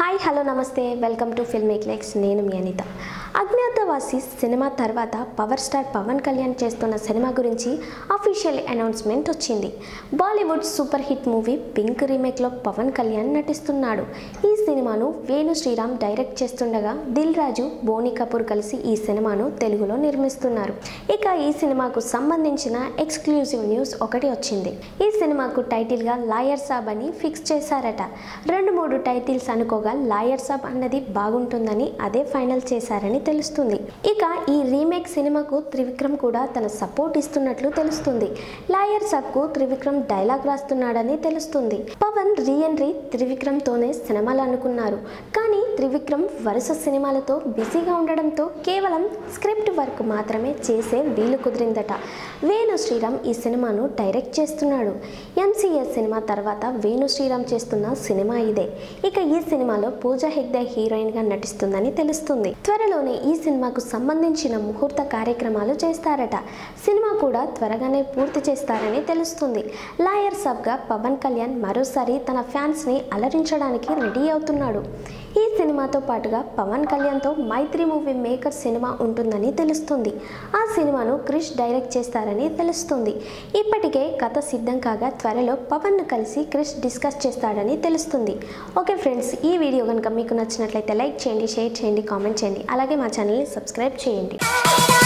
hi hello నమస్తే welcome to film clicks నేను మీ అనిత అజ్ఞాతవాసి సినిమా తర్వాత పవర్ స్టార్ పవన్ కళ్యాణ్ చేస్తున్న సినిమా గురించి అఫీషియల్ అనౌన్స్మెంట్ వచ్చింది Bollywood super hit movie pink remake లో పవన్ కళ్యాణ్ నటిస్తున్నాడు ఈ సినిమాను వేణు శ్రీరామ్ డైరెక్ట్ చేస్తుండగా దిల్ రాజు బోని కపూర్ కలిసి ఈ సినిమాను తెలుగులో నిర్మిస్తున్నారు ఇక ఈ సినిమాకు సంబంధించిన ఎక్స్క్లూజివ్ న్యూస్ ఒకటి వచ్చింది ఈ సినిమాకు టైటిల్ గా లాయర్ సాబ్ అని ఫిక్స్ చేశారట రెండు మూడు టైటిల్స్ అనుకో లాయర్ సాబ్ అన్నది బాగుంటుందని అదే ఫైనల్ చేశారని తెలుస్తుంది ఇక ఈ రీమేక్ సినిమాకు త్రివిక్రమ్ కూడా తన సపోర్ట్ ఇస్తున్నట్లు తెలుస్తుంది లాయర్ సాబ్ కు త్రివిక్రమ్ డైలాగ్ రాస్తున్నాడని తెలుస్తుంది పవన్ రీఎంట్రీ త్రివిక్రమ్ తోనే సినిమాలు అనుకున్నారు కానీ త్రివిక్రమ్ వరుస సినిమాలతో బిజీగా ఉండడంతో కేవలం స్క్రిప్ట్ వర్క్ మాత్రమే చేసే వీలు కుదిరిందట వేణు శ్రీరామ్ ఈ సినిమాను డైరెక్ట్ చేస్తున్నాడు ఎంసీఎస్ సినిమా తర్వాత వేణు శ్రీరామ్ చేస్తున్న సినిమా ఇదే ఇక ఈ సినిమా పూజా హెగ్డే హీరోయిన్ గా నటిస్తుందని తెలుస్తుంది త్వరలోనే ఈ సినిమాకు సంబంధించిన ముహూర్త కార్యక్రమాలు చేస్తారట సినిమా కూడా త్వరగానే పూర్తి చేస్తారని తెలుస్తుంది లాయర్ సాబ్ గా పవన్ కళ్యాణ్ మరోసారి తన ఫ్యాన్స్ ని అలరించడానికి రెడీ అవుతున్నాడు ఈ సినిమాతో పాటుగా పవన్ కళ్యాణ్తో మైత్రి మూవీ మేకర్ సినిమా ఉంటుందని తెలుస్తుంది ఆ సినిమాను క్రిష్ డైరెక్ట్ చేస్తారని తెలుస్తుంది ఇప్పటికే కథ సిద్ధం కాగా త్వరలో పవన్ను కలిసి క్రిష్ డిస్కస్ చేస్తాడని తెలుస్తుంది ఓకే ఫ్రెండ్స్ ఈ వీడియో కనుక మీకు నచ్చినట్లయితే లైక్ చేయండి షేర్ చేయండి కామెంట్ చేయండి అలాగే మా ఛానల్ని సబ్స్క్రైబ్ చేయండి